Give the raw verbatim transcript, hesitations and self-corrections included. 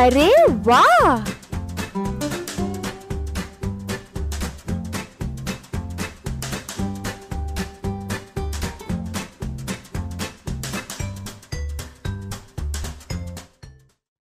अरे वाह!